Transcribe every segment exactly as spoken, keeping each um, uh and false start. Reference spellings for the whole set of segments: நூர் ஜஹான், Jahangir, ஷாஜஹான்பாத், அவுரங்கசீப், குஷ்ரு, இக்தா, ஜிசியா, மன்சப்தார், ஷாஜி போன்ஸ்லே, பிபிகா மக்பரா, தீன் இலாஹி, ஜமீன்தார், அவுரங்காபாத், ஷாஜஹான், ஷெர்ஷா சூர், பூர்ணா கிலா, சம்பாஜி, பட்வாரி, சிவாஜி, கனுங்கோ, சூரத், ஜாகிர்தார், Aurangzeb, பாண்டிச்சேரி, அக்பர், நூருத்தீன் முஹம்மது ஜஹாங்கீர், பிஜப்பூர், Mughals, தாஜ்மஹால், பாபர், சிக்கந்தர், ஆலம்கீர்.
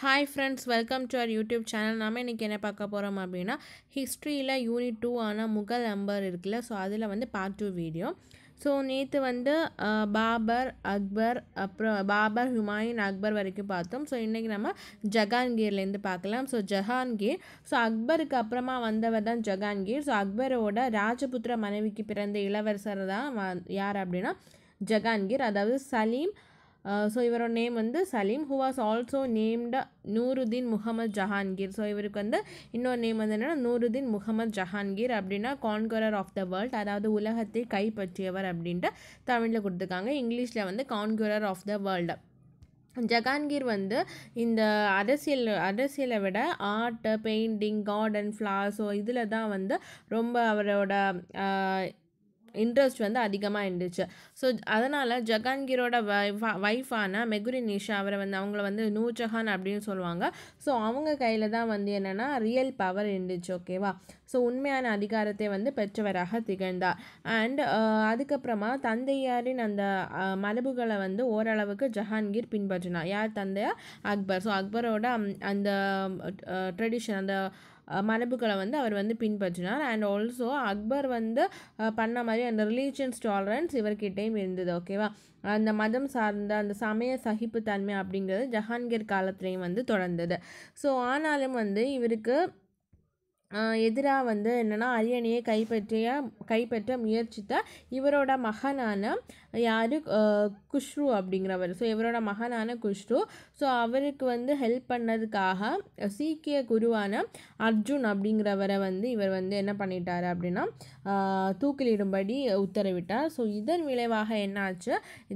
High friends welcome to our YouTube channel नाम इनके पार्க்க போறோம் அப்படினா ஹிஸ்டரியில யூனிட் टू ஆன முகல் எம்பயர் இருக்குல சோ அதுல வந்து பார்ட் टू வீடியோ சோ நேத்து வந்து பாபர் அக்பர் அப்புறம் பாபர் ஹுமாயூன் அக்பர் வரைக்கும் பார்த்தோம் சோ இன்னைக்கு நம்ம ஜஹாங்கீர்ல இருந்து பார்க்கலாம் சோ ஜஹாங்கீர் சோ அக்பருக்கு அப்புறமா வந்தவர் தான் ஜஹாங்கீர் சோ அக்பரோட ராஜபுத்திர மனைவிக்கு பிறந்த இளவரசர் தான் யார் அப்படினா ஜஹாங்கீர் அதாவது சலீம் Uh, so इवर नेम वंदु Salim who was also named Nooruddin Muhammad Jahangir सो इवरुक्कु वंदु इन्नोर नेम वंदु एन्ना नूरुद्दीन मुहम्मद जहांगीर அப்படினா கான்கரர் ஆஃப் தி வேர்ல்ட் அதாவது உலகத்தை கைப்பற்றியவர் அப்படின்ற தமிழ்ல கொடுத்திருக்காங்க இங்கிலீஷ்ல வந்து conqueror of the world Jahangir வந்து இந்த அரசியல் அரசியலை விட art painting garden flowers so இதில தான் வந்து ரொம்ப அவரோட इंट्रस्ट वो अधिकमाच सो जहांगीर वाइफाना मेहरुनिशा नूर जहान अब सो कई रियल पावर ओकेवा सो उमान अधिकारते वह पेवर तिंद अंड अदक तंदार मरबा वो ओर जहांगीर पिना यार तंदा अक्बर सो अक्बरो अडिशन अ மரபுகளை வந்து அவர் வந்து பின்பற்றினார் and also அக்பர் வந்து பண்ண மாதிரி அந்த ரிலிஜியன்ஸ் டாலரன்ஸ் இவர்கிட்டயும் இருந்தது ஓகேவா அந்த மதம் சார்ந்த அந்த சமய சகிப்பு தன்மை அப்படிங்கிறது ஜஹாங்கீர் காலத்திலேயும் வந்து தொடர்ந்தது சோ ஆனாலும் வந்து இவருக்கு எதிரா வந்து என்னன்னா அரியணையை கைப்பற்றிய கைப்பற்ற முயற்சித்த இவரோட மகனான யாரு குஷ்ரு அப்படிங்கறவர் சோ இவரோட மகனான குஷ்ரு சோ அவருக்கு வந்து ஹெல்ப் பண்ணதுக்காக சீக்கிய குருவான அர்ஜுன் அப்படிங்கறவரை வந்து இவர் வந்து என்ன பண்ணிட்டாரு அப்படினா தூக்கிலிடும்படி உத்தரவிட்டார் சோ இதன் விளைவாக என்ன ஆச்சு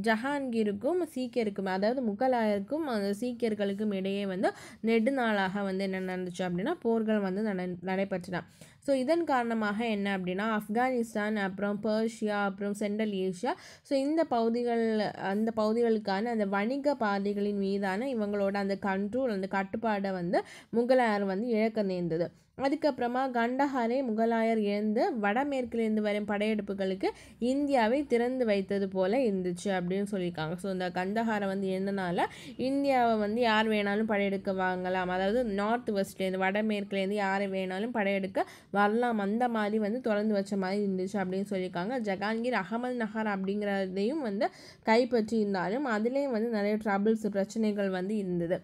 ஜஹாங்கீருக்கும் சீக்கியருக்கும் அதாவது முகலாயருக்கும் சீக்கியர்களுக்கும் இடையே வந்து நெடுநாளாக வந்து என்ன நடந்துச்சு அப்படினா போர்கள் வந்து நடந்து பற்றினா சோ இதன் காரணமாக என்ன அப்படினா ஆப்கானிஸ்தான் அப்புறம் பெர்ஷியா அப்புறம் சென்ட்ரல் ஏஷியா சோ இந்த பகுதிகள் அந்த பகுதிகளுக்கான அந்த வணிக பாதைகளின் மீதான இவங்களோட அந்த கண்ட்ரோல் அந்த கட்டுப்பாடை வந்து முகலாயர் வந்து இழக்க நேர்ந்தது அதுக்கப்புறமா கண்டஹாரை முகலாயர் இழந்து வடமேற்கிலிருந்து வரும் படையெடுப்புகளுக்கு இந்தியாவை திறந்து வைத்தது போல இருந்துச்சு அப்படின்னு சொல்லியிருக்காங்க ஸோ இந்த கண்டஹாரை வந்து என்னனால இந்தியாவை வந்து யார் வேணாலும் படையெடுக்க வாங்கலாம் அதாவது நார்த் வெஸ்ட்லேருந்து வடமேற்கிலேருந்து யார் வேணாலும் படையெடுக்க வரலாம் அந்த மாதிரி வந்து திறந்து வச்ச மாதிரி இருந்துச்சு அப்படின்னு சொல்லியிருக்காங்க ஜஹாங்கீர் அகமத்நகர் அப்படிங்கிறதையும் வந்து கைப்பற்றி இருந்தாலும் அதுலேயும் வந்து நிறைய ட்ரபிள்ஸ் பிரச்சனைகள் வந்து இருந்தது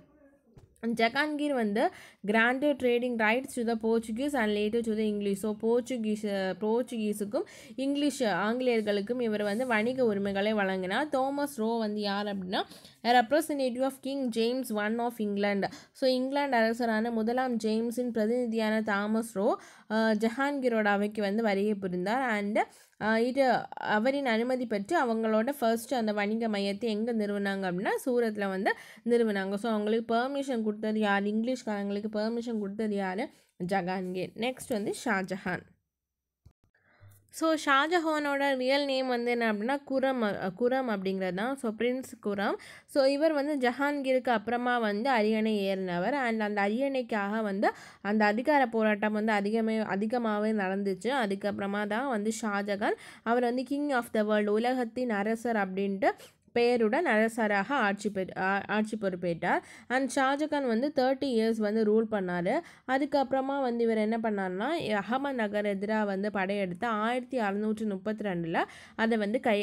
ஜஹாங்கீர் வந்து granted trading rights to the Portuguese and later to the English so Portuguese போர்ச்சுகீஸுக்கும் இங்கிலீஷ் ஆங்கிலேயர்களுக்கும் இவர் வந்து வணிக உரிமைகளை வழங்கினார் தோமஸ் ரோ வந்து யார் அப்படின்னா representative of king James one of England so England அரசரான முதலாம் ஜேம்ஸின் பிரதிநிதியான தாமஸ் ரோ ஜஹாங்கீரோட அவைக்கு வந்து வருகை புரிந்தார் அண்ட் இது அவரின் அனுமதி பெற்று அவங்களோட ஃபர்ஸ்ட் அந்த வணிக மையத்தை எங்கே நிறுவினாங்க அப்படின்னா சூரத்தில் வந்து நிறுவினாங்க ஸோ அவங்களுக்கு பெர்மிஷன் கொடுத்தது யார் இங்கிலீஷ்காரங்களுக்கு பெர்மிஷன் கொடுத்தது யார் ஜஹாங்கீர் நெக்ஸ்ட் வந்து ஷாஜஹான் ஸோ ஷாஜஹானோட ரியல் நேம் வந்து என்ன அப்படின்னா குரம் குரம் அப்படிங்கிறது தான் ஸோ பிரின்ஸ் குரம் ஸோ இவர் வந்து ஜஹாங்கீருக்கு அப்புறமா வந்து அரியணை ஏறினவர் அண்ட் அந்த அரியணைக்காக வந்து அந்த அதிகார போராட்டம் வந்து அதிகமே அதிகமாகவே நடந்துச்சு அதுக்கப்புறமா தான் வந்து ஷாஜஹான் அவர் வந்து கிங் ஆஃப் த வேர்ல்டு உலகத்தின் அரசர் அப்படின்ட்டு பெயருடன் அரசராக ஆட்சி பெ ஆட்சி பொறுப்பேற்றார் அண்ட் ஷாஜஹான் வந்து தேர்ட்டி இயர்ஸ் வந்து ரூல் பண்ணார் அதுக்கப்புறமா வந்து இவர் என்ன பண்ணார்னா அகமத்நகர் எதிராக வந்து படையெடுத்து ஆயிரத்தி அறுநூற்றி முப்பத்தி ரெண்டில் அதை வந்து கை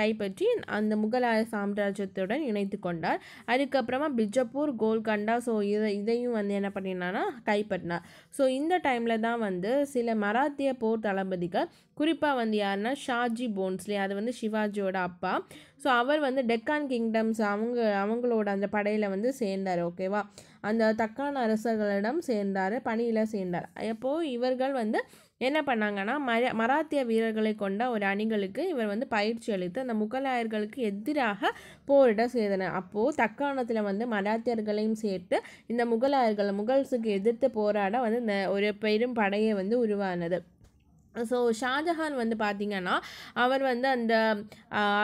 கைப்பற்றி அந்த முகலாய சாம்ராஜ்யத்துடன் இணைத்து கொண்டார் அதுக்கப்புறமா பிஜப்பூர் கோல்கண்டா ஸோ இதை இதையும் வந்து என்ன பண்ணினான்னா கைப்பற்றினார் ஸோ இந்த டைமில் தான் வந்து சில மராத்திய போர் தளபதிகள் குறிப்பாக வந்து யாருன்னா ஷாஜி போன்ஸ்லே அது வந்து சிவாஜியோட அப்பா ஸோ அவர் வந்து டெக்கான் கிங்டம்ஸ் அவங்க அவங்களோட அந்த படையில் வந்து சேர்ந்தார் ஓகேவா அந்த தக்கான் அரசர்களிடம் சேர்ந்தார் பணியில் சேர்ந்தார் அப்போது இவர்கள் வந்து என்ன பண்ணாங்கன்னா மர மராத்திய வீரர்களை கொண்ட ஒரு அணிகளுக்கு இவர் வந்து பயிற்சி அளித்து அந்த முகலாயர்களுக்கு எதிராக போரிட செய்தனர் அப்போது தக்காணத்தில் வந்து மராத்தியர்களையும் சேர்த்து இந்த முகலாயர்கள் முகல்ஸுக்கு எதிர்த்து போராட வந்து ஒரு பெரும் படையை வந்து உருவானது सो ஷாஜஹான் வந்து பாத்தீங்கன்னா அவர் வந்து அந்த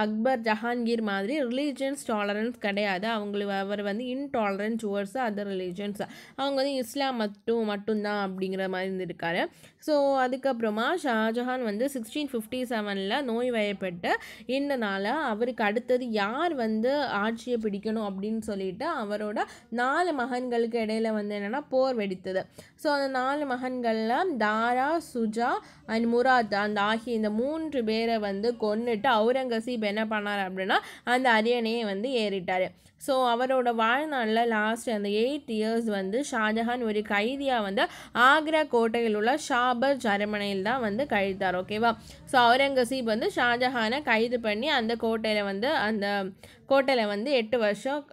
அக்பர் ஜஹாங்கீர் மாதிரி ரிலிஜியன்ஸ் டாலரன்ஸ் கிடையாது. அவங்களுக்கு அவர் வந்து இன்டாலரன்ஸ் டுவர்ட்ஸ் அதர் ரிலிஜியன்ஸ். அவங்க வந்து இஸ்லாம் மட்டும் மட்டும்தான் அப்படிங்கிற மாதிரி இருந்திருக்காரு. ஸோ அதுக்கப்புறமா ஷாஜஹான் வந்து சிக்ஸ்டீன் ஃபிஃப்டி செவனில் நோய் வயப்பட்டு இருந்தனால அவருக்கு அடுத்தது யார் வந்து ஆட்சியை பிடிக்கணும் அப்படின்னு சொல்லிட்டு அவரோட நாலு மகன்களுக்கு இடையில் வந்து என்னென்னா போர் வெடித்தது. ஸோ அந்த நாலு மகன்களில் தாரா, சுஜா, அண்ட் முராத் அந்த ஆகிய இந்த மூன்று பேரை வந்து கொன்னுட்டு அவுரங்கசீப் என்ன பண்ணார் அப்படின்னா அந்த அரியணையை வந்து ஏறிட்டார். ஸோ அவரோட வாழ்நாளில் லாஸ்ட் அந்த எயிட் இயர்ஸ் வந்து ஷாஜஹான் ஒரு கைதியாக வந்து ஆக்ரா கோட்டையில் உள்ள ஷாபர் அரண்மனையில் தான் வந்து கழித்தார். ஓகேவா? ஸோ அவுரங்கசீப் வந்து ஷாஜஹானை கைது பண்ணி அந்த கோட்டையில் வந்து அந்த கோட்டையில் வந்து எட்டு வருஷம்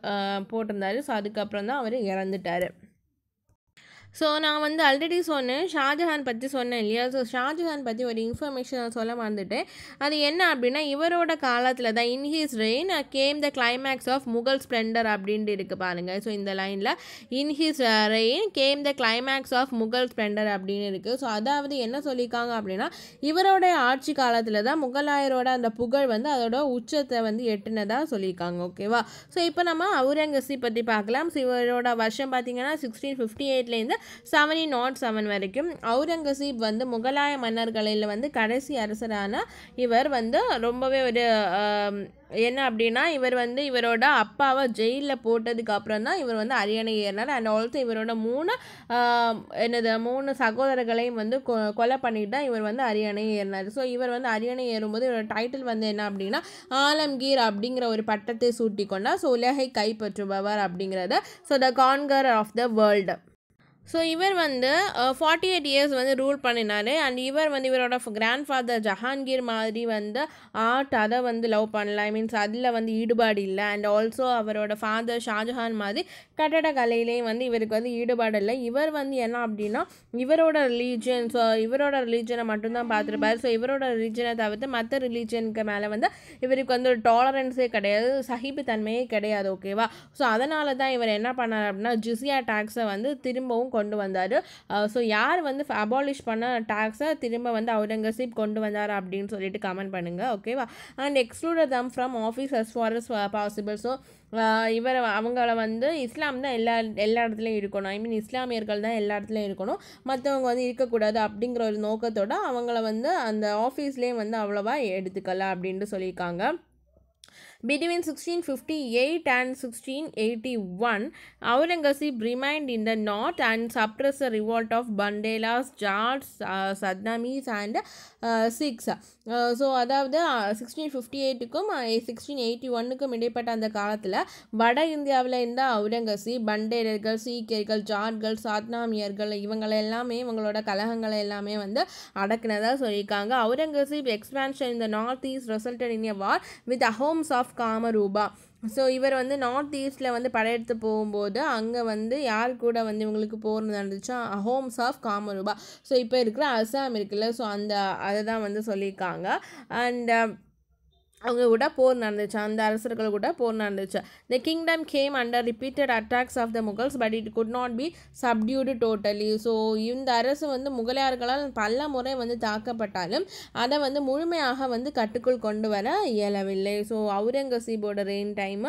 போட்டிருந்தார். ஸோ அதுக்கப்புறம் தான் அவர் இறந்துட்டார். ஸோ நான் வந்து ஆல்ரெடி சொன்னேன், ஷாஜஹான் பற்றி சொன்னேன் இல்லையா? ஸோ ஷாஜஹான் பற்றி ஒரு இன்ஃபர்மேஷன் நான் சொல்ல மறந்துட்டேன். அது என்ன அப்படின்னா, இவரோட காலத்தில் தான் in his reign came the climax of Mughal splendour அப்படின்ட்டு இருக்குது பாருங்கள். ஸோ இந்த லைனில் in his reign came the climax of Mughal splendour அப்படின்னு இருக்குது. ஸோ அதாவது என்ன சொல்லியிருக்காங்க அப்படின்னா, இவரோட ஆட்சி காலத்தில் தான் முகலாயரோட அந்த புகழ் வந்து அதோட உச்சத்தை வந்து எட்டுனதாக சொல்லியிருக்காங்க. ஓகேவா? ஸோ இப்போ நம்ம அவுரங்கசீப் பற்றி பார்க்கலாம். ஸோ இவரோட வருஷம் பார்த்தீங்கன்னா சிக்ஸ்டீன் ஃபிஃப்டி எயிட்லேருந்து செவன்டீன் நாட் செவன் வரைக்கும் அவுரங்கசீப் வந்து முகலாய மன்னர்களில் வந்து கடைசி அரசரான இவர் வந்து ரொம்பவே ஒரு என்ன அப்படின்னா, இவர் வந்து இவரோட அப்பாவை ஜெயிலில் போட்டதுக்கு அப்புறம் தான் இவர் வந்து அரியணை ஏறினார். அண்ட் ஆல்சோ இவரோட மூணு என்னது மூணு சகோதரர்களையும் வந்து கொ கொலை பண்ணிட்டு தான் இவர் வந்து அரியணை ஏறினார். ஸோ இவர் வந்து அரியணை ஏறும்போது இவரோட டைட்டில் வந்து என்ன அப்படின்னா ஆலம்கீர் அப்படிங்கிற ஒரு பட்டத்தை சூட்டி கொண்டார். ஸோ உலகை கைப்பற்றுபவர் அப்படிங்கிறத, so the conqueror of the world. So இவர் வந்து ஃபார்ட்டி எயிட் இயர்ஸ் வந்து ரூல் பண்ணினார். அண்ட் இவர் வந்து இவரோட கிராண்ட் ஃபாதர் ஜஹாங்கீர் மாதிரி வந்து ஆர்ட் அதை வந்து லவ் பண்ணல, ஐ மீன்ஸ் அதில் வந்து ஈடுபாடு இல்லை. அண்ட் ஆல்சோ அவரோட ஃபாதர் ஷாஜஹான் மாதிரி கட்டட கலையிலேயும் வந்து இவருக்கு வந்து ஈடுபாடு இல்லை. இவர் வந்து என்ன அப்படின்னா இவரோட ரிலீஜியன், ஸோ இவரோட ரிலீஜனை மட்டும்தான் பார்த்துருப்பார். ஸோ இவரோட ரிலீஜனை தவிர்த்து மற்ற ரிலீஜனுக்கு மேலே வந்து இவருக்கு வந்து டாலரன்ஸே கிடையாது, சகிப்புத்தன்மையே கிடையாது. ஓகேவா? ஸோ அதனால தான் இவர் என்ன பண்ணார் அப்படின்னா ஜிசியா டேக்ஸை வந்து திரும்பவும் கொண்டு வந்தார். ஸோ யார் வந்து அபாலிஷ் பண்ண டாக்ஸை திரும்ப வந்து அவுரங்கசீப் கொண்டு வந்தார் அப்படின்னு சொல்லிட்டு கமெண்ட் பண்ணுங்கள். ஓகேவா? And exclude them from office as far as possible. So இவர் அவங்கள வந்து இஸ்லாம் தான் எல்லா எல்லா இடத்துலையும் இருக்கணும், ஐ மீன் இஸ்லாமியர்கள் தான் எல்லா இடத்துலையும் இருக்கணும், மற்றவங்க வந்து இருக்கக்கூடாது அப்படிங்கிற ஒரு நோக்கத்தோடு அவங்கள வந்து அந்த ஆஃபீஸ்லேயும் வந்து அவ்வளோவா எடுத்துக்கல அப்படின்ட்டு சொல்லியிருக்காங்க. Between sixteen fifty-eight and sixteen eighty-one, Aurangzeb remained in the north and suppressed the revolt of Bandelas, Jats, uh, Sadnamis and uh, Sikhs. So அதாவது சிக்ஸ்டீன் ஃபிஃப்டி எயிட்டுக்கும் சிக்ஸ்டீன் எயிட்டி ஒன்னுக்கும் இடைப்பட்ட அந்த காலத்தில் வட இந்தியாவில் இருந்த அவுரங்கசீப் பண்டேரர்கள், சீக்கியர்கள், ஜாட்கள், சாத்னாமியர்கள் இவங்களெல்லாமே இவங்களோட கலகங்களை எல்லாமே வந்து அடக்குனதாக சொல்லியிருக்காங்க. அவுரங்கசீப் எக்ஸ்பான்ஷன் இந்த north east resulted in a war with Ahoms of Kamarupa. So இவர் வந்து நார்த் ஈஸ்ட்டில் வந்து படையெடுத்து போகும்போது அங்கே வந்து யார் கூட வந்து இவங்களுக்கு போர் நடந்துச்சா, ஹோம்ஸ் ஆஃப் காமரூபா. ஸோ இப்போ இருக்கிற அசாம் இருக்குல்ல, ஸோ அந்த அதை தான் வந்து சொல்லியிருக்காங்க. அண்ட் அவங்க கூட போர் நடந்துச்சு, அந்த அரசர்கள் கூட போர் நடந்துச்சு. The kingdom came under repeated attacks of the Mughals but it could not be subdued totally. So இந்த அரசு வந்து முகலாயர்களால் பல முறை வந்து தாக்கப்பட்டாலும் அதை வந்து முழுமையாக வந்து கட்டுக்குள் கொண்டு வர இயலவில்லை. ஸோ அவுரங்கசீபோட ரெயின் டைம்,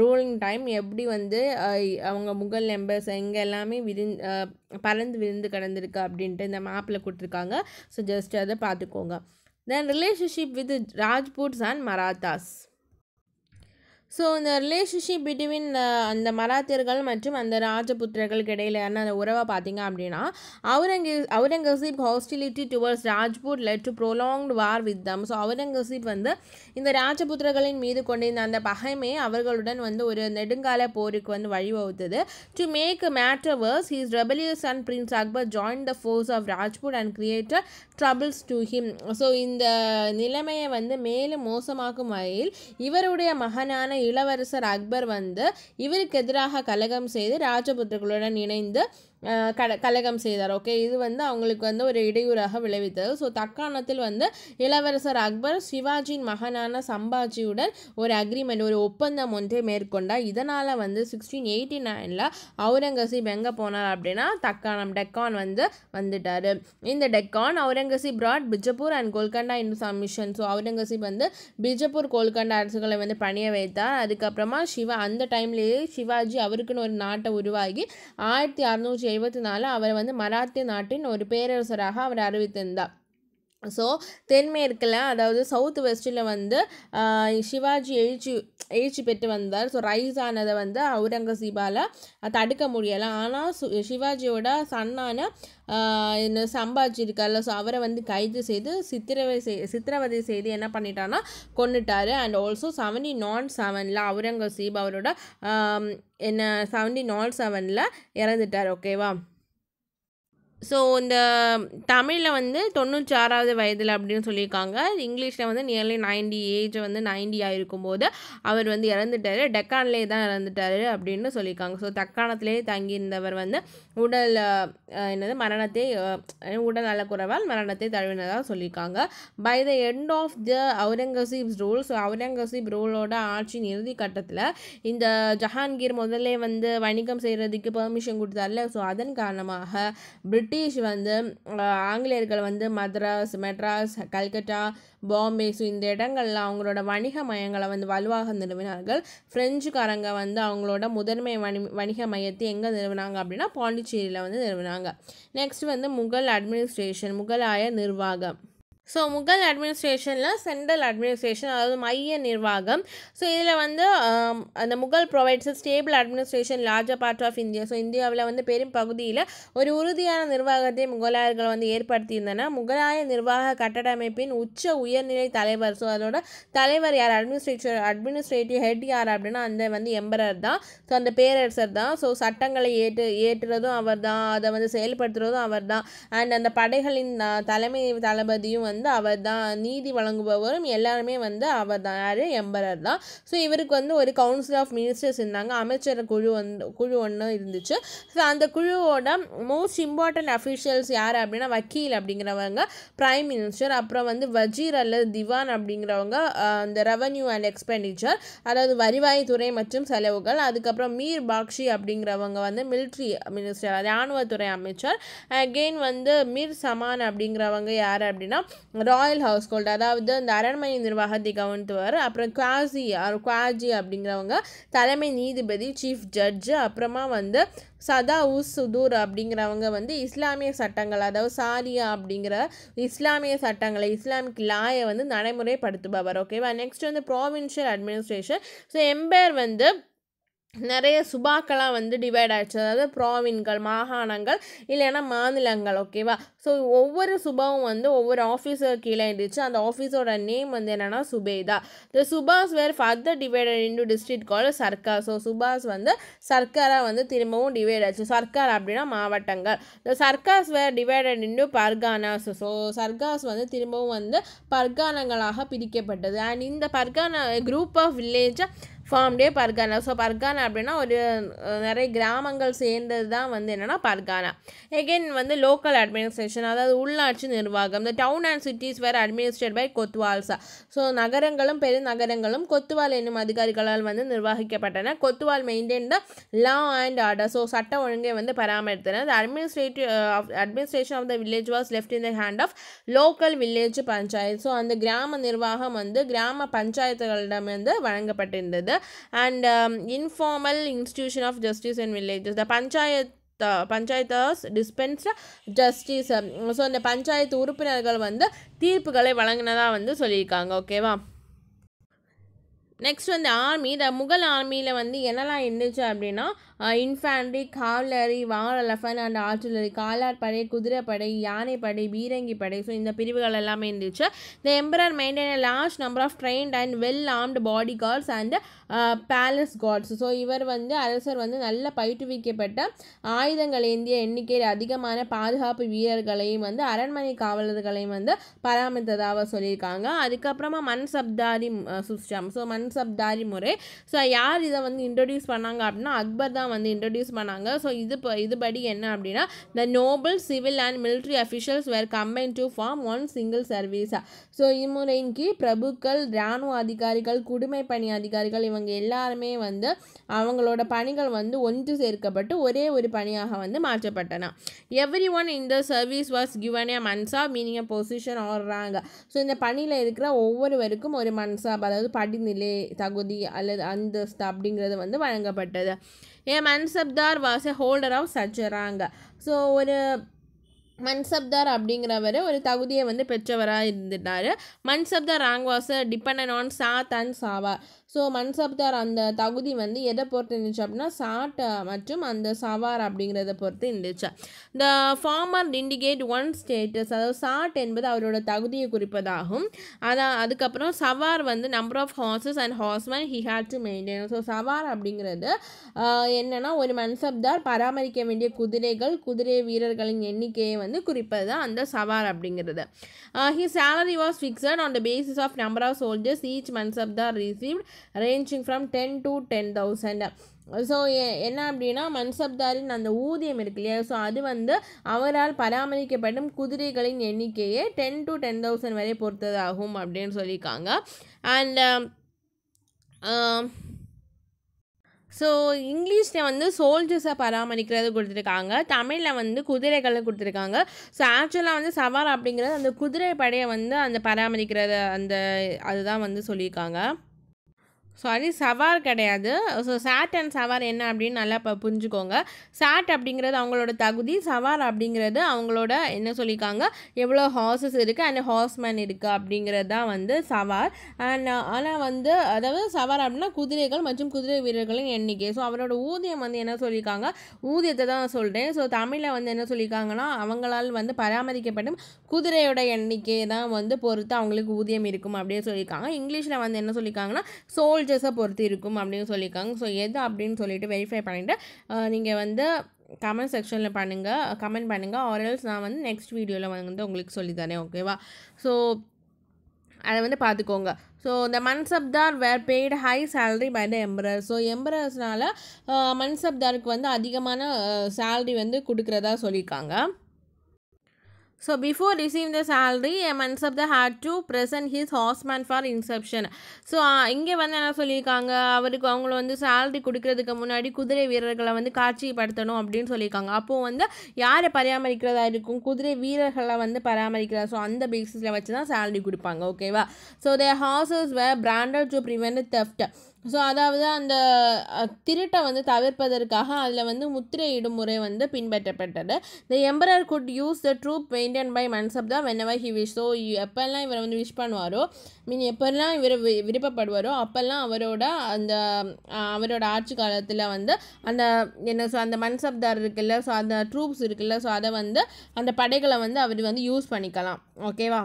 ரூலிங் டைம் எப்படி வந்து அவங்க முகல் எம்பர்ஸ் எங்கே எல்லாமே விரிந் பறந்து விரிந்து கிடந்திருக்கு அப்படின்ட்டு இந்த மேப்பில் கொடுத்துருக்காங்க. ஸோ ஜஸ்ட் அதை பார்த்துக்கோங்க. Then relationship with the Rajputs and Marathas. So இந்த ரிலேஷன்ஷிப் பிட்வீன் அந்த மராத்தியர்கள் மற்றும் அந்த ராஜபுத்திரர்களுக்கு இடையிலான அந்த உறவை பார்த்தீங்க அப்படின்னா Aurang அவுரங்கசீப் hostility towards Rajput led to prolonged war with them. So அவுரங்கசீப் வந்து இந்த ராஜபுத்திரர்களின் மீது கொண்டிருந்த அந்த பகைமை அவர்களுடன் வந்து ஒரு நெடுங்கால போருக்கு வந்து வழிவகுத்தது. To make matter worse his rebellious and prince அக்பர் join the force of Rajput and creator troubles to him. So இந்த நிலைமையை வந்து மேலும் மோசமாக்கும் வகையில் இவருடைய மகனான இளவரசர் அக்பர் வந்து இவருக்கு எதிராக கலகம் செய்து ராஜபுத்திரர்களுடன் இணைந்து கட கலகம் செய்தார். ஓகே, இது வந்து அவங்களுக்கு வந்து ஒரு இடையூறாக விளைவித்தது. ஸோ தக்காணத்தில் வந்து இளவரசர் அக்பர் சிவாஜியின் மகனான சம்பாஜியுடன் ஒரு அக்ரிமெண்ட் ஒரு ஒப்பந்தம் ஒன்றை மேற்கொண்டார். இதனால் வந்து சிக்ஸ்டீன் எயிட்டி நைனில் அவுரங்கசீப் எங்கே போனார் அப்படின்னா தக்காணம் டெக்கான் வந்து வந்துட்டார். இந்த Deccan அவுரங்கசீப் brought பிஜப்பூர் and Golconda in submission. So அவுரங்கசீப் வந்து பிஜப்பூர் கோல்கண்டா அரசுகளை வந்து பணிய வைத்தார். அதுக்கப்புறமா சிவா அந்த டைம்லேயே சிவாஜி அவருக்குன்னு ஒரு நாட்டை உருவாகி ஆயிரத்தி அறுநூற்றி எழுபத்தி நாலு அவர் வந்து மராத்திய நாட்டின் ஒரு பேரரசராக அவர் அறிவித்திருந்தார். ஸோ தென்மேற்கில் அதாவது சவுத் வெஸ்டில் வந்து சிவாஜி எழுச்சி எழுச்சி பெற்று வந்தார். ஸோ ரைஸ் ஆனதை வந்து அவுரங்கசீபால் தடுக்க முடியலை. ஆனால் சு சிவாஜியோட சன்னான இன்னும் சம்பாஜி இருக்கார்ல, ஸோ அவரை வந்து கைது செய்து சித்திரவதை செய் சித்திரவதை செய்து என்ன பண்ணிட்டான்னா கொண்டுட்டார். அண்ட் ஆல்சோ செவன்டி நான் செவனில் அவுரங்கசீப் அவரோட என்ன செவன்டி நான் செவனில் இறந்துட்டார். ஓகேவா? ஸோ இந்த தமிழில் வந்து தொண்ணூற்றி ஆறாவது வயதில் அப்படின்னு சொல்லியிருக்காங்க. இங்கிலீஷில் வந்து நியர்லி நைன்டி ஏஜ் வந்து நைன்டி ஆகிருக்கும் போது அவர் வந்து இறந்துட்டார். டெக்கான்லேயே தான் இறந்துட்டார் அப்படின்னு சொல்லியிருக்காங்க. ஸோ தக்காணத்திலேயே தங்கியிருந்தவர் வந்து உடல் என்னது மரணத்தை உடல் நலக்குறைவால் மரணத்தை தழுவினதாக சொல்லியிருக்காங்க. By the end of the அவுரங்கசீப் rule, so அவுரங்கசீப் ரூலோட ஆட்சியின் இறுதி கட்டத்தில் இந்த ஜஹாங்கீர் முதல்ல வந்து வணிகம் செய்கிறதுக்கு பெர்மிஷன் கொடுத்தார்ல, ஸோ அதன் காரணமாக பிரிட் பிரிட்டிஷ் வந்து ஆங்கிலேயர்கள் வந்து மத்ராஸ் மெட்ராஸ் கல்கட்டா பாம்பே ஸோ இந்த இடங்களில் அவங்களோட வணிக மையங்களை வந்து வலுவாக நிறுவினார்கள். ஃப்ரெஞ்சுக்காரங்க வந்து அவங்களோட முதன்மை வணி வணிக மையத்தை எங்கே நிறுவினாங்க அப்படின்னா பாண்டிச்சேரியில் வந்து நிறுவினாங்க. நெக்ஸ்ட் வந்து முகல் அட்மினிஸ்ட்ரேஷன், முகலாய நிர்வாகம். ஸோ முகல் அட்மினிஸ்ட்ரேஷனில் சென்ட்ரல் அட்மினிஸ்ட்ரேஷன் அதாவது மைய நிர்வாகம். ஸோ இதில் வந்து அந்த Mughal provides stable administration larger part of India. So இந்தியாவில் வந்து பெரும் பகுதியில் ஒரு உறுதியான நிர்வாகத்தை முகலாயர்கள் வந்து ஏற்படுத்தியிருந்தனர். முகலாய நிர்வாக கட்டடமைப்பின் உச்ச உயர்நிலை தலைவர், ஸோ அதோட தலைவர் யார் அட்மினிஸ்ட்ரேட்டர் அட்மினிஸ்ட்ரேட்டிவ் ஹெட் யார் அப்படின்னா அந்த வந்து எம்பரர் தான். ஸோ அந்த பேரரசர் தான். ஸோ சட்டங்களை ஏற்று ஏற்றுறதும் அவர் தான், அதை வந்து செயல்படுத்துகிறதும் அவர் தான். அண்ட் அந்த படைகளின் தலைமை தளபதியும் வந்து வந்து அவர் தான், நீதி வழங்குபவரும் எல்லாருமே வந்து அவர் தான். யார்? எம்பரர் தான். ஸோ இவருக்கு வந்து ஒரு கவுன்சில் ஆஃப் மினிஸ்டர்ஸ் இருந்தாங்க. அமைச்சர் குழு வந்து குழு ஒன்று இருந்துச்சு. ஸோ அந்த குழுவோட மோஸ்ட் இம்பார்ட்டன்ட் அஃபிஷியல்ஸ் யார் அப்படின்னா வக்கீல் அப்படிங்கிறவங்க பிரைம் மினிஸ்டர், அப்புறம் வந்து வஜீர் அல்லது திவான் அப்படிங்கிறவங்க அந்த ரெவன்யூ அண்ட் எக்ஸ்பெண்டிச்சர் அதாவது வருவாய்த்துறை மற்றும் செலவுகள், அதுக்கப்புறம் மீர் பாக்ஷி அப்படிங்கிறவங்க வந்து மிலிட்ரி மினிஸ்டர் இராணுவத்துறை அமைச்சர், அகெயின் வந்து மீர் சமான் அப்படிங்கிறவங்க யார் அப்படின்னா ராயல் ஹவுஸ்ஹோல்டு அதாவது இந்த அரண்மனை நிர்வாகத்தை கவனித்துவார், அப்புறம் குவாசி குவாஜி அப்படிங்கிறவங்க தலைமை நீதிபதி சீஃப் ஜட்ஜு, அப்புறமா வந்து சதா உஸ் சுதூர் அப்படிங்கிறவங்க வந்து இஸ்லாமிய சட்டங்கள் அதாவது சாரியா அப்படிங்கிற இஸ்லாமிய சட்டங்களை இஸ்லாமிக் லாயை வந்து நடைமுறைப்படுத்துபவர். ஓகேவா? நெக்ஸ்ட் வந்து ப்ராவின்ஷியல் அட்மினிஸ்ட்ரேஷன். ஸோ எம்பையர் வந்து நிறைய சுபாக்களாக வந்து டிவைட் ஆகிடுச்சு, அதாவது ப்ராவின்கள் மாகாணங்கள் இல்லைன்னா மாநிலங்கள். ஓகேவா? ஸோ ஒவ்வொரு சுபாவும் வந்து ஒவ்வொரு ஆஃபீஸர் கீழே இருந்துச்சு. அந்த ஆஃபீஸோட நேம் வந்து என்னென்னா Zubeda. The Subha's were further divided into district call Sarkar. So சுபாஸ் வந்து சர்க்காராக வந்து திரும்பவும் டிவைட் ஆச்சு. சர்க்கார் அப்படின்னா மாவட்டங்கள். The sarkars were divided into Parganas. So sarkars வந்து திரும்பவும் வந்து பர்கானங்களாக பிரிக்கப்பட்டது. அண்ட் இந்த பர்கானா குரூப் ஆஃப் வில்லேஜை ஃபார்ம்டே பர்கானா. ஸோ பர்கானா அப்படின்னா ஒரு நிறைய கிராமங்கள் சேர்ந்தது தான் வந்து என்னென்னா பர்கானா. எகெயின் வந்து லோக்கல் அட்மினிஸ்ட்ரேஷன் அதாவது உள்ளாட்சி நிர்வாகம். இந்த town and cities were administrate by கொத்வால்ஸா. So நகரங்களும் பெருநகரங்களும் கொத்துவால் என்னும் அதிகாரிகளால் வந்து நிர்வகிக்கப்பட்டன. Kotwal maintain the law and order. So சட்ட ஒழுங்கை வந்து பராமரித்தன. The administrative administration of the village was left in the hand of local village panchayat. So அந்த கிராம நிர்வாகம் வந்து கிராம பஞ்சாயத்துகளிடம் வந்து வழங்கப்பட்டிருந்தது. And um, informal institution of justice in villages. The panchayat panchayats dispensed justice. So இந்த பஞ்சாயத்து உறுப்பினர்கள் வந்து தீர்ப்புகளை வழங்கினதாக வந்து சொல்லியிருக்காங்க. ஓகேவா? நெக்ஸ்ட் வந்து ஆர்மி. த முகல் ஆர்மியில் வந்து என்னெல்லாம் இருந்துச்சு அப்படின்னா infantry cavalry war elephant and artillery காலாட்படை குதிரைப்படை யானைப்படை பீரங்கிப்படை. ஸோ இந்த பிரிவுகள் எல்லாமே இருந்துச்சு. The emperor maintain a large number of trained and well armed body guards and palace guards. So இவர் வந்து அரசர் வந்து நல்ல பயிற்றுவிக்கப்பட்ட ஆயுதங்கள் ஏந்திய எண்ணிக்கையில் அதிகமான பாதுகாப்பு வீரர்களையும் வந்து அரண்மனை காவலர்களையும் வந்து பராமரித்ததாக சொல்லியிருக்காங்க. அதுக்கப்புறமா மன்சப்தாரி சிஸ்டம். ஸோ மன் கான்செப்ட் முறை ஸோ யார் இதை வந்து இன்ட்ரடியூஸ் பண்ணாங்க அப்படின்னா அக்பர் தான் வந்து இன்ட்ரடியூஸ் பண்ணாங்க. ஸோ இது இதுபடி என்ன அப்படின்னா the noble civil and military officials were combine to form one single சர்வீஸாக. ஸோ இம்முறையின் கீழ் பிரபுக்கள் இராணுவ அதிகாரிகள் குடிமை பணி அதிகாரிகள் இவங்க எல்லாருமே வந்து அவங்களோட பணிகள் வந்து ஒன்று சேர்க்கப்பட்டு ஒரே ஒரு பணியாக வந்து மாற்றப்பட்டன. எவ்ரி ஒன் இந்த service was given a mansab meaning a position or rank. So இந்த பணியில் இருக்கிற ஒவ்வொருவருக்கும் ஒரு மன்சாப் அதாவது படிநிலை தகுதி அல்லது அந்தஸ்து அப்படிங்கிறது வந்து வழங்கப்பட்டது. A மன்சப்தார் was a holder of such a rank. So ஒரு மன்சப்தார் அப்படிங்கிறவர் ஒரு தகுதியை வந்து பெற்றவராக இருந்துட்டார். மன்சப்தார் rank was depend on zat and sawar. So மன்சப்தார் அந்த தகுதி வந்து எதை பொறுத்து இருந்துச்சு அப்படின்னா சாட் மற்றும் அந்த சவார் அப்படிங்கிறத பொறுத்து இருந்துச்சு. The former indicate one status அதாவது சாட் என்பது அவரோட தகுதியை குறிப்பதாகும். அதான் அதுக்கப்புறம் சவார் வந்து number of horses and horseman he had to maintain. So sawar அப்படிங்கிறது என்னென்னா ஒரு மன்சப்தார் பராமரிக்க வேண்டிய குதிரைகள் குதிரை வீரர்களின் எண்ணிக்கையை வந்து குறிப்பது தான் அந்த சவார் அப்படிங்கிறது. He salary was fixed on the basis of number of soldiers each மன்சப்தார் received ranging from ten to ten thousand. So என்ன அப்படின்னா மன்சப்தாரின் அந்த ஊதியம் இருக்கு இல்லையா, ஸோ அது வந்து அவரால் பராமரிக்கப்படும் குதிரைகளின் எண்ணிக்கையை டென் டு டென் தௌசண்ட் வரை பொறுத்ததாகும் அப்படின்னு சொல்லியிருக்காங்க. அண்ட் ஸோ இங்கிலீஷில் வந்து சோல்ஜர்ஸை பராமரிக்கிறது கொடுத்துருக்காங்க, தமிழில் வந்து குதிரைகளை கொடுத்துருக்காங்க. ஸோ ஆக்சுவலாக வந்து சவார் அப்படிங்கிறது அந்த குதிரை படையை வந்து அந்த பராமரிக்கிறத அந்த அதுதான் வந்து சொல்லியிருக்காங்க. சாரி சவார் கிடையாது. ஸோ சாட் அண்ட் சவார் என்ன அப்படின்னு நல்லா இப்போ புரிஞ்சுக்கோங்க. சாட் அப்படிங்கிறது அவங்களோட தகுதி, சவார் அப்படிங்கிறது அவங்களோட என்ன சொல்லியிருக்காங்க எவ்வளோ ஹார்சஸ் இருக்குது அண்ட் ஹார்ஸ்மேன் இருக்குது அப்படிங்கிறது தான் வந்து சவார். அண்ட் ஆனால் வந்து அதாவது சவார் அப்படின்னா குதிரைகள் மற்றும் குதிரை வீரர்களின் எண்ணிக்கை. ஸோ அவரோட ஊதியம் வந்து என்ன சொல்லியிருக்காங்க ஊதியத்தை தான் சொல்கிறேன். ஸோ தமிழில் வந்து என்ன சொல்லியிருக்காங்கன்னா அவங்களால் வந்து பராமரிக்கப்படும் குதிரையோட எண்ணிக்கை தான் வந்து பொறுத்து அவங்களுக்கு ஊதியம் இருக்கும் அப்படின்னு சொல்லியிருக்காங்க. இங்கிலீஷில் வந்து என்ன சொல்லியிருக்காங்கன்னா சோல் பொறுத்து இருக்கும் அப்படின்னு சொல்லியிருக்காங்க. ஸோ எது அப்படின்னு சொல்லிட்டு வெரிஃபை பண்ணிவிட்டு நீங்கள் வந்து கமெண்ட் செக்ஷனில் பண்ணுங்கள், கமெண்ட் பண்ணுங்கள். ஆர்எல்ஸ் நான் வந்து நெக்ஸ்ட் வீடியோவில் வந்து உங்களுக்கு சொல்லித்தரேன், ஓகேவா? ஸோ அதை வந்து பார்த்துக்கோங்க. ஸோ இந்த மன்சப்தார் were paid high salary by the emperor. So எம்பரர்ஸ்னால் மன்சப்தாருக்கு வந்து அதிகமான சேலரி வந்து கொடுக்குறதா சொல்லியிருக்காங்க. So before receiving the salary, a Mansabdar had to present his horseman for inspection. So இங்கே வந்து என்ன சொல்லியிருக்காங்க அவருக்கு அவங்கள வந்து சேலரி கொடுக்கறதுக்கு முன்னாடி குதிரை வீரர்களை வந்து காட்சிப்படுத்தணும் அப்படின்னு சொல்லியிருக்காங்க. அப்போது வந்து யாரை பராமரிக்கிறதா இருக்கும் குதிரை வீரர்களை வந்து பராமரிக்கிறதா. ஸோ அந்த பேசிஸில் வச்சு தான் சேலரி கொடுப்பாங்க, ஓகேவா? So their horses were branded to prevent theft. So அதாவது அந்த திருட்டை வந்து தவிர்ப்பதற்காக அதில் வந்து முத்திரையிடும் முறை வந்து பின்பற்றப்பட்டது. The emperor could use the troop maintain by மன்சப்தார் whenever he wish. So எப்பெல்லாம் இவரை வந்து விஷ் பண்ணுவாரோ மீன் எப்பெல்லாம் இவர் வி விருப்பப்படுவாரோ அப்போல்லாம் அவரோட அந்த அவரோட ஆட்சி காலத்தில் வந்து அந்த என்ன ஸோ அந்த மன்சப்தார் இருக்குல்ல, ஸோ அந்த ட்ரூப்ஸ் இருக்குல்ல, ஸோ அதை வந்து அந்த படைகளை வந்து அவர் வந்து யூஸ் பண்ணிக்கலாம், ஓகேவா?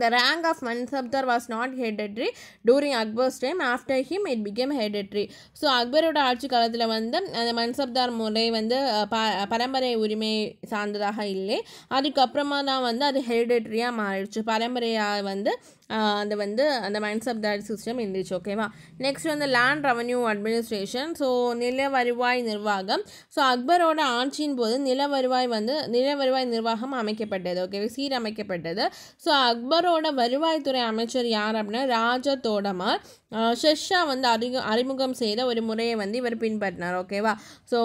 The rank of Mansabdar was not hereditary during Akbar's time. After him, it became hereditary. So, அக்பரோட ஆட்சி காலத்தில் வந்து அந்த மன்சப்தார் முறை வந்து ப பரம்பரை உரிமை சார்ந்ததாக இல்லை. அதுக்கப்புறமா தான் வந்து அது ஹெரிடட்ரியாக மாறிடுச்சு, பரம்பரையாக வந்து அது வந்து அந்த மன்சப்தார் சிஸ்டம் இருந்துச்சு, ஓகேவா? நெக்ஸ்ட் வந்து லேண்ட் ரெவன்யூ அட்மினிஸ்ட்ரேஷன். ஸோ நில வருவாய் நிர்வாகம். ஸோ அக்பரோட ஆட்சியின் போது நில வருவாய் வந்து நில வருவாய் நிர்வாகம் அமைக்கப்பட்டது, ஓகேவா? சீரமைக்கப்பட்டது. ஸோ அக்பரோட வருவாய்த்துறை அமைச்சர் யார் அப்படின்னா ராஜா தோடமார் ஷெஷா வந்து அறிமுக அறிமுகம் செய்த ஒரு முறையை வந்து இவர் பின்பற்றினார், ஓகேவா? ஸோ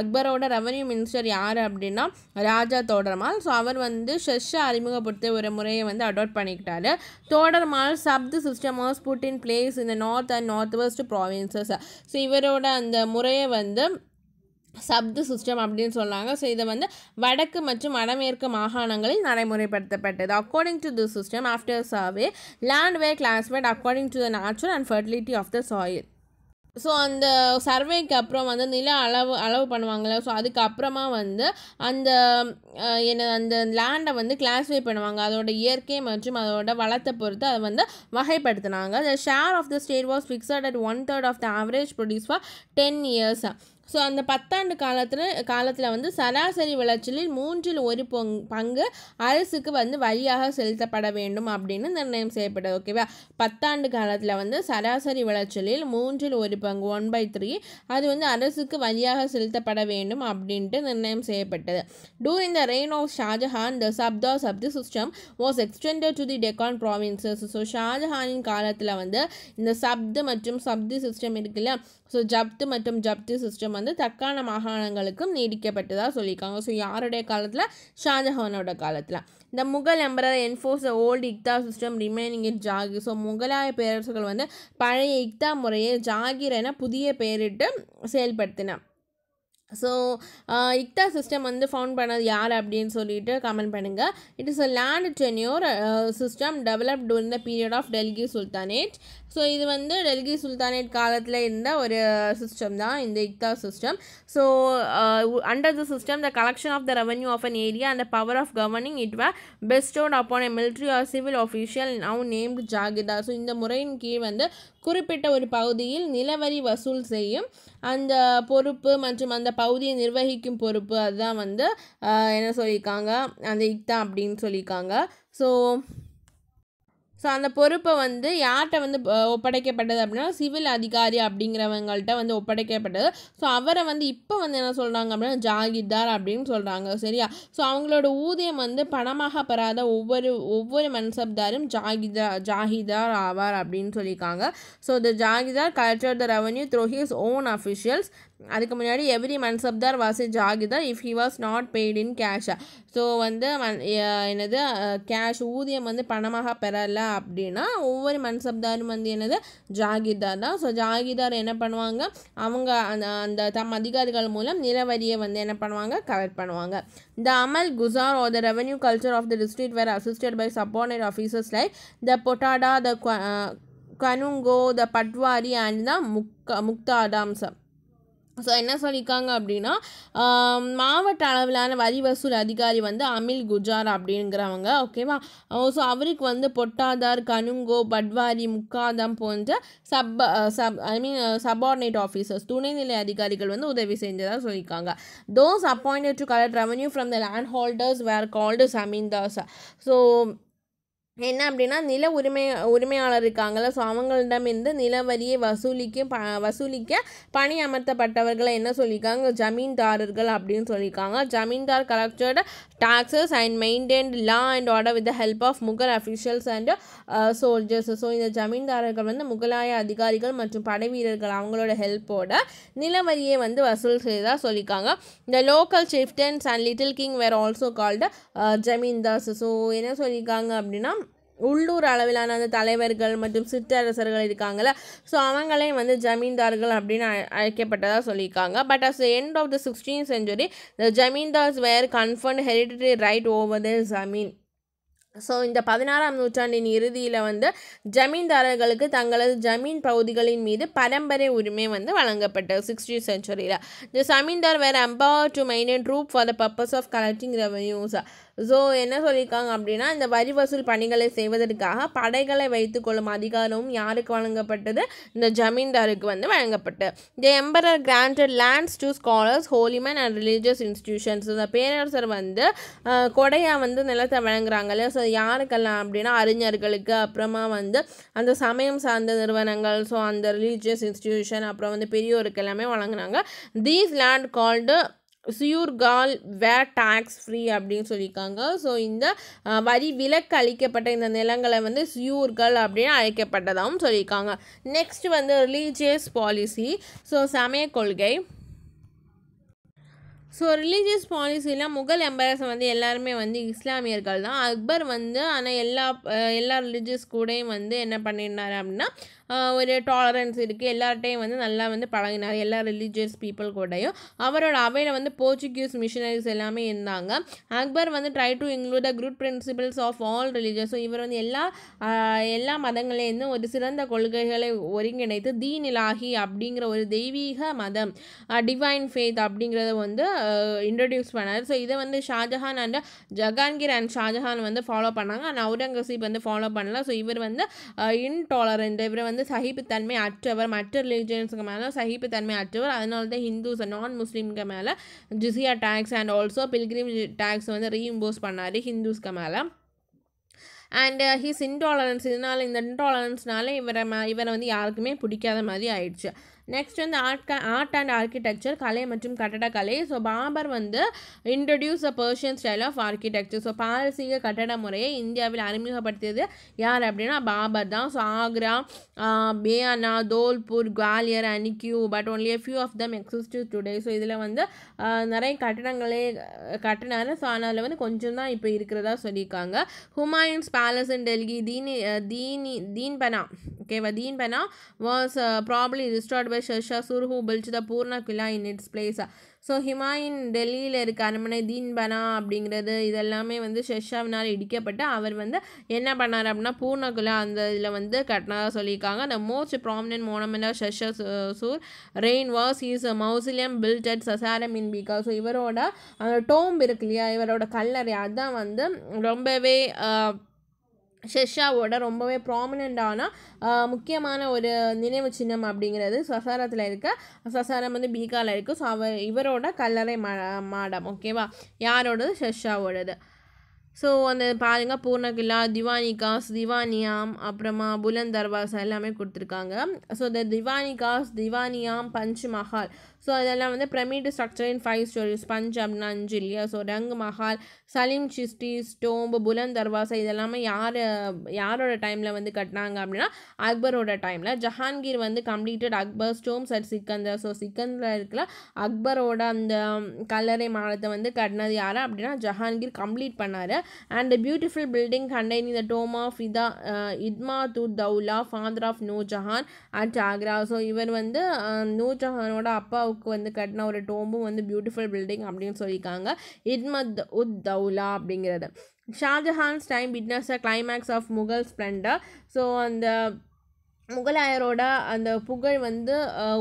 அக்பரோட ரெவன்யூ மினிஸ்டர் யார் அப்படின்னா ராஜா தோடமால். ஸோ அவர் வந்து ஷெஷா அறிமுகப்படுத்த ஒரு முறையை வந்து அடாப்ட் பண்ணிக்கிட்டாரு. Todar Mal zabt system was put in place இந்த north and north west provinces. So இவரோட அந்த முறையை வந்து சப்து சிஸ்டம் அப்படின்னு சொன்னாங்க. ஸோ இதை வந்து வடக்கு மற்றும் வடமேற்கு மாகாணங்களில் நடைமுறைப்படுத்தப்பட்டது. According to the system after survey land were classified according to the nature and fertility of the soil. So அந்த சர்வேக்கு அப்புறம் வந்து நில அளவு அளவு பண்ணுவாங்கள்ல, ஸோ அதுக்கப்புறமா வந்து அந்த என்ன அந்த லேண்டை வந்து கிளாஸிஃபை பண்ணுவாங்க, அதோட இயற்கை மற்றும் அதோட வளத்தை பொறுத்து அதை வந்து வகைப்படுத்தினாங்க. Share of the state was fixed at one third of the average produce for ten years. So அந்த பத்தாண்டு காலத்தில் காலத்தில் வந்து சராசரி விளைச்சலில் மூன்றில் ஒரு பங்கு அரசுக்கு வந்து வரியாக செலுத்தப்பட வேண்டும் அப்படின்னு நிர்ணயம் செய்யப்பட்டது. ஓகேவா, பத்தாண்டு காலத்தில் வந்து சராசரி விளைச்சலில் மூன்றில் ஒரு பங்கு ஒன் பை த்ரீ அது வந்து அரசுக்கு வரியாக செலுத்தப்பட வேண்டும் அப்படின்ட்டு நிர்ணயம் செய்யப்பட்டது. During the reign of ஷாஜஹான் the zabts of the system was extended to the Deccan provinces. So ஷாஜஹானின் காலத்தில் வந்து இந்த சப்து மற்றும் சப்தி சிஸ்டம் இருக்குல்ல, ஸோ ஜப்து மற்றும் ஜப்தி சிஸ்டம் வந்து தக்கான மாகாணங்களுக்கும் நீடிக்கப்பட்டதாக சொல்லியிருக்காங்க. ஸோ யாருடைய காலத்தில்? ஷாஜஹானோட காலத்தில். இந்த Mughal emperor enforce old இக்தா system renaming it jagir. So முகலாய பேரரசுகள் வந்து பழைய இக்தா முறையை ஜாகிர் என புதிய பெயரிட்டு செயல்படுத்தின. ஸோ இக்தா சிஸ்டம் வந்து ஃபவுண்ட் பண்ணது யார் அப்படின்னு சொல்லிட்டு கமெண்ட் பண்ணுங்கள். It is a land tenure system develop during the period of Delhi sultanate. So இது வந்து டெல்லி சுல்தானேட் காலத்தில் இருந்த ஒரு சிஸ்டம் தான் இந்த இக்தா system. So under the system the collection of the revenue of an area and the power of governing it were bestowed upon a military or civil official now named ஜாகிர்தார். So இந்த முறையின் கீழ் வந்து குறிப்பிட்ட ஒரு பகுதியில் நிலவரி வசூல் செய்யும் அந்த பொறுப்பு மற்றும் அந்த பகுதியை நிர்வகிக்கும் பொறுப்பு அதுதான் வந்து என்ன சொல்லியிருக்காங்க அந்த இக்தா அப்படின்னு சொல்லியிருக்காங்க. ஸோ ஸோ அந்த பொறுப்பை வந்து யார்கிட்ட வந்து ஒப்படைக்கப்பட்டது அப்படின்னா சிவில் அதிகாரி அப்படிங்கிறவங்கள்ட்ட வந்து ஒப்படைக்கப்பட்டது. ஸோ அவரை வந்து இப்போ வந்து என்ன சொல்கிறாங்க அப்படின்னா ஜாகிர்தார் அப்படின்னு சொல்கிறாங்க. சரியா, ஸோ அவங்களோட ஊதியம் வந்து பணமாக பெறாத ஒவ்வொரு ஒவ்வொரு மன்சப்தாரும் ஜாகிர்தார் ஜாகிர்தார் ஆவார் அப்படின்னு சொல்லியிருக்காங்க. So the ஜாகிர்தார் collected the revenue through his own officials. அதுக்கு முன்னாடி every மன்சப்தார் was ஜாகிர்தார் if he was not paid in cash. So வந்து என்னது கேஷ் ஊதியம் வந்து பணமாக பெறலை அப்படின்னா ஒவ்வொரு மன்சப்தாரும் வந்து என்னது ஜாகிர்தார் தான். ஸோ ஜாகிர்தார் என்ன பண்ணுவாங்க, அவங்க அந்த அந்த தம் அதிகாரிகள் மூலம் நிலவரியை வந்து என்ன பண்ணுவாங்க கலெக்ட் பண்ணுவாங்க. The amal guzar or the revenue collector of the district were assisted by subordinate officers like the potdar the கனுங்கோ the பட்வாரி and the முக்க முக்தாடாம்ஸ். ஸோ என்ன சொல்லியிருக்காங்க அப்படின்னா மாவட்ட அளவிலான வரி வசூல் அதிகாரி வந்து அமில் குஜார் அப்படிங்கிறவங்க. ஓகேவா, ஸோ அவருக்கு வந்து பொட்டாதார் கனுங்கோ பட்வாரி முக்காதம் போன்ற sub sub I mean subordinate officers துணைநிலை அதிகாரிகள் வந்து உதவி செஞ்சதாக சொல்லியிருக்காங்க. Those appointed to collect revenue from the land holders were called zamindars. So என்ன அப்படின்னா நில உரிமை உரிமையாளர் இருக்காங்கள, ஸோ அவங்களிடமிருந்து நிலவரியை வசூலிக்க ப வசூலிக்க பணி அமர்த்தப்பட்டவர்களை என்ன சொல்லியிருக்காங்க ஜமீன்தாரர்கள் அப்படின்னு சொல்லியிருக்காங்க. ஜமீன்தார் collected taxes and maintained law and order with the help of Mughal officials and soldiers. So இந்த ஜமீன்தாரர்கள் வந்து முகலாய அதிகாரிகள் மற்றும் படை வீரர்கள் அவங்களோட ஹெல்ப்போட நிலவரியை வந்து வசூல் செய்ததாக சொல்லியிருக்காங்க. இந்த local chieftains and little king were also called zamindars. So என்ன சொல்லியிருக்காங்க அப்படின்னா உள்ளூர் அளவிலான அந்த தலைவர்கள் மற்றும் சிற்றரசர்கள் இருக்காங்கள, ஸோ அவங்களே வந்து ஜமீன்தார்கள் அப்படின்னு அழைக்கப்பட்டதாக சொல்லியிருக்காங்க. But as the end of the sixteen century the zamindars were conferred hereditary right over the zamin. So இந்த பதினாறாம் நூற்றாண்டின் இறுதியில் வந்து ஜமீன்தாரர்களுக்கு தங்களது ஜமீன் பகுதிகளின் மீது பரம்பரை உரிமை வந்து வழங்கப்பட்டது சிக்ஸ்டீன் சென்ச்சுரியில். The ஜமீன்தார் were empowered to maintain troop for the purpose of collecting revenues. So என்ன சொல்லியிருக்காங்க அப்படின்னா இந்த வரி வசூல் பணிகளை செய்வதற்காக படைகளை வைத்துக்கொள்ளும் அதிகாரமும் யாருக்கு வழங்கப்பட்டது இந்த ஜமீன்தாருக்கு வந்து வழங்கப்பட்டது. The emperor granted lands to scholars holy men and religious institutions. இந்த பேரரசர் வந்து கொடையாக வந்து நிலத்தை வழங்குறாங்கல்ல, ஸோ யாருக்கெல்லாம் அப்படின்னா அறிஞர்களுக்கு, அப்புறமா வந்து அந்த சமயம் சார்ந்த நிறுவனங்கள், ஸோ அந்த ரிலீஜியஸ் இன்ஸ்டிடியூஷன், அப்புறம் வந்து பெரியோருக்கு எல்லாமே வழங்குனாங்க. These land called suyurghal were tax free அப்படின்னு சொல்லியிருக்காங்க. ஸோ இந்த வரி விலக்கு அளிக்கப்பட்ட இந்த நிலங்களை வந்து சியூர்கள் அப்படின்னு அழைக்கப்பட்டதாகவும் சொல்லியிருக்காங்க. நெக்ஸ்ட் வந்து ரிலீஜியஸ் பாலிசி. ஸோ சமய கொள்கை. ஸோ ரிலீஜியஸ் பாலிசியில் முகல் எம்பரர்ஸ் வந்து எல்லாருமே வந்து இஸ்லாமியர்கள் தான். அக்பர் வந்து ஆனால் எல்லா எல்லா ரிலீஜியஸ் கூடையும் வந்து என்ன பண்ணியிருந்தார் அப்படின்னா ஒரு டாலரன்ஸ் இருக்குது, எல்லார்ட்டையும் வந்து நல்லா வந்து பழகினார், எல்லா ரிலீஜியஸ் பீப்புள் கூடையும். அவரோட அவையில் வந்து போர்ச்சுகீஸ் மிஷனரிஸ் எல்லாமே இருந்தாங்க. அக்பர் வந்து try to include the good principles of all religious. So இவர் வந்து எல்லா எல்லா மதங்கள்லேருந்து ஒரு சிறந்த கொள்கைகளை ஒருங்கிணைத்து தீன் இலாஹி அப்படிங்கிற ஒரு தெய்வீக மதம் டிவைன் ஃபேத் அப்படிங்கிறத வந்து இன்ட்ரடியூஸ் பண்ணார். ஸோ இதை வந்து ஷாஜஹான் அண்ட் ஜஹாங்கீர் அண்ட் ஷாஜஹான் வந்து ஃபாலோ பண்ணாங்க. அண்ட் அவுரங்கசீப் வந்து ஃபாலோ பண்ணலாம். ஸோ இவர் வந்து இன்டாலரண்ட், இவர் வந்து வந்து சகிப்புத்தன்மை அற்றவர், மற்ற ரிலீஜன்ஸுக்கு மேலே சகிப்புத்தன்மை அற்றவர். அதனால தான் ஹிந்துஸ் நான் முஸ்லீம்க்கு மேலே ஜிசியா tax and also pilgrim tax வந்து ரீஇம்போஸ் பண்ணார் ஹிந்துஸ்க்கு மேலே. அண்ட் ஹிஸ் இன்டாலரன்ஸ், இதனால் இந்த இன்டாலரன்ஸ்னால இவரை ம இவரை வந்து யாருக்குமே பிடிக்காத மாதிரி ஆயிடுச்சு. நெக்ஸ்ட் வந்து ஆர்ட் ஆர்ட் அண்ட் ஆர்கிடெக்சர், கலை மற்றும் கட்டடக்கலை. ஸோ பாபர் வந்து introduce a Persian style of architecture. So பாரசீக கட்டட முறையை இந்தியாவில் அறிமுகப்படுத்தியது யார் அப்படின்னா பாபர் தான். ஸோ ஆக்ரா, பியானா, தோல்பூர், குவாலியர் அண்ட் கியூ but only few of them exist today. So இதில் வந்து நிறைய கட்டடங்களே கட்டினார். ஸோ அதனால் வந்து கொஞ்சம் தான் இப்போ இருக்கிறதா சொல்லியிருக்காங்க. ஹுமாயூன்ஸ் பேலஸ் இன் டெல்லி தீனி தீனி தீன்பனா ஓகேவா Dinpanah was probably resort by ஷெர்ஷா சூர் who built the பூர்ணா கிலா in its place. So Humayun டெல்லியில் இருக்க அரண்மனை தீன்பனா அப்படிங்கிறது இதெல்லாமே வந்து ஷெர்ஷாவினால் இடிக்கப்பட்டு அவர் வந்து என்ன பண்ணார் அப்படின்னா பூர்ணா கிலா அந்த இதில் வந்து கட்டினதாக சொல்லியிருக்காங்க. The most prominent monument of ஷெர்ஷா சூர் reign was is mausoleum built at Sasaram in Bihar. So இவரோட டோம்ப் இருக்கு இல்லையா, இவரோட கல்லறை, அதுதான் வந்து ரொம்பவே ஷெர்ஷாவோட ரொம்பவே ப்ராமினெண்ட்டான முக்கியமான ஒரு நினைவு சின்னம் அப்படிங்கிறது சசாரத்தில் இருக்க. சசாரம் வந்து பீகாரில் இருக்குது. ஸோ அவர் இவரோட கல்லறை மா மாடம் ஓகேவா, யாரோடது? ஷெர்ஷாவோடது. ஸோ அந்த பாருங்கள் பூர்ணகிலா, திவானிகாஸ், திவானியாம், அப்புறமா புலந்த் தர்வாசா எல்லாமே கொடுத்துருக்காங்க. So the Diwan-i-Khas, Diwan-i-Am, Panch Mahal. So அதெல்லாம் வந்து pyramid structure in five stories. Panch அப்படின்னா அஞ்சு இல்லையா. ஸோ ரங் மஹால், சலீம் சிஸ்டி டோம்பு, புலந்த் தர்வாசா இதெல்லாமே யார் யாரோட டைமில் வந்து கட்டினாங்க அப்படின்னா அக்பரோட டைமில். ஜஹாங்கீர் வந்து completed அக்பர் tombs at சிக்கந்தர். So சிக்கந்தரில் இருக்கிற அக்பரோட அந்த கல்லறை மாடத்தை வந்து கட்டினது யார் அப்படின்னா ஜஹாங்கீர் கம்ப்ளீட் பண்ணார். And the beautiful building containing the tomb of Ida uh, Idmatud Daula, father of Nur Jahan at Agra. So இவர் வந்து நூர் ஜஹானோட அப்பாவுக்கு வந்து கட்டின ஒரு டோம்பும் வந்து பியூட்டிஃபுல் பில்டிங் அப்படின்னு சொல்லியிருக்காங்க. இத்மத் உத் தௌலா அப்படிங்கிறது. Shah Jahan's time witness a climax of Mughal splendour. So அந்த முகலாயரோட அந்த புகழ் வந்து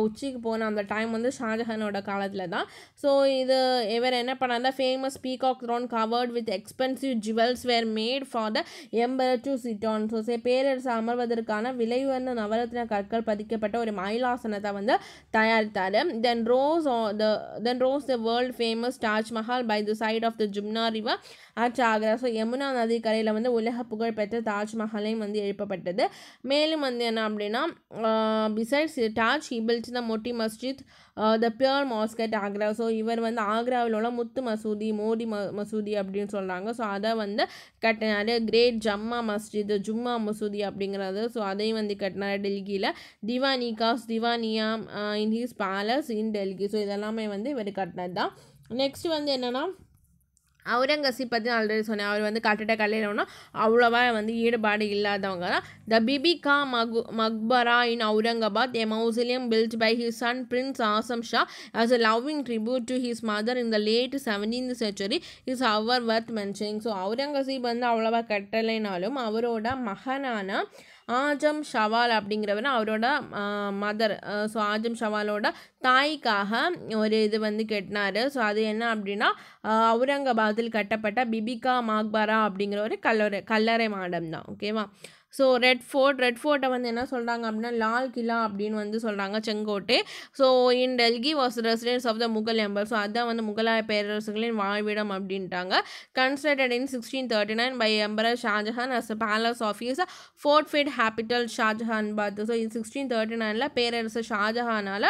உச்சிக்கு போன அந்த டைம் வந்து ஷாஜஹானோட காலத்தில் தான். ஸோ இது இவர் என்ன பண்ணாருன்னா famous peacock throne covered with expensive jewels were made for the emperor to sit on. So பேரரசு அமர்வதற்கான விலை உயர்ந்த நவரத்ன கற்கள் பதிக்கப்பட்ட ஒரு மயிலாசனத்தை வந்து தயாரித்தார். Then rose the then rose the world famous தாஜ்மஹால் by the side of the Jamuna river at Agra. So Yamuna நதி கரையில் வந்து உலக புகழ்பெற்ற தாஜ்மஹாலையும் வந்து எழுப்பப்பட்டது. மேலும் வந்து என்ன அப்படின்னா besides Taj he built the Moti Masjid the pearl mosque at Agra. So இவர் வந்து ஆக்ராவில் உள்ள முத்து மசூதி, மோடி ம மசூதி அப்படின்னு சொல்கிறாங்க. ஸோ அதை வந்து கட்டினார். கிரேட் ஜம்மா மஸ்ஜித், ஜும்மா மசூதி அப்படிங்கிறது. ஸோ அதையும் வந்து கட்டினார் டெல்லியில். Diwan-i-Khas, Diwan-i-Am in his palace in Delhi. So இதெல்லாமே வந்து இவர் கட்டினது தான். நெக்ஸ்ட் வந்து என்னென்னா அவுரங்கசீப் பற்றி ஆல்ரெடி சொன்னேன். அவர் வந்து கட்டட கலையில் ஒன்றும் அவ்வளோவா வந்து ஈடுபாடு இல்லாதவங்க தான். த பிபிகா மகு Maqbara in அவுரங்காபாத், a mausoleum built by his son prince Azam Shah as a loving tribute to his mother in the late seventeenth century is our worth mentioning. So அவுரங்கசீப் வந்து அவ்வளோவா கட்டலைனாலும் அவரோட மகனான ஆஜம் ஷவால் அப்படிங்கிறவர் அவரோட மதர் ஸோ ஆஜம் ஷவாலோட தாய்க்காக ஒரு இது வந்து கட்டினார். ஸோ அது என்ன அப்படின்னா அவுரங்காபாத்தில் கட்டப்பட்ட பிபிகா மக்பரா அப்படிங்கிற ஒரு கல்லறை கல்லறை மாடம் தான் ஓகேவா. ஸோ ரெட் ஃபோர்ட் ரெட் ஃபோர்ட்டை வந்து என்ன சொல்கிறாங்க அப்படின்னா லால் கிலா அப்படின்னு வந்து சொல்கிறாங்க, செங்கோட்டை. So in Delhi was residence of the Mughal emperor. So அதுதான் வந்து முகலாய பேரரசுகளின் வாழ்விடம் அப்படின்ட்டாங்க. Constructed in sixteen thirty nine by emperor ஷாஜஹான் as a palace of his fort feet ஹேபிட்டல் ஷாஜஹான்பாத். ஸோ இது சிக்ஸ்டீன் தேர்ட்டி நைனில் பேரரசு ஷாஜஹானால்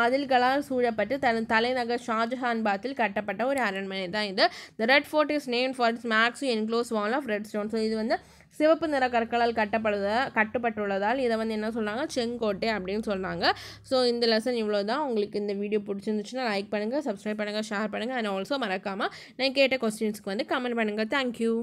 மதில்களால் சூழப்பட்டு தன் தலைநகர் ஷாஜஹான்பாத்தில் கட்டப்பட்ட ஒரு அரண்மனை தான் இது. The red fort is name for its massive enclose wall of red stone. So இது வந்து சிவப்பு நிற கற்களால் கட்டப்படுத கட்டப்பட்டுள்ளதால் இதை வந்து என்ன சொல்கிறாங்க, செங்கோட்டை அப்படின்னு சொல்கிறாங்க. ஸோ இந்த லெசன் இவ்வளோ தான். உங்களுக்கு இந்த வீடியோ பிடிச்சிருந்துச்சுன்னா லைக் பண்ணுங்கள், சப்ஸ்கிரைப் பண்ணுங்கள், ஷேர் பண்ணுங்கள். அண்ட் ஆல்சோ மறக்காமல் நான் கேட்ட கொஸ்டின்ஸ்க்கு வந்து கமெண்ட் பண்ணுங்கள். தேங்க்யூ.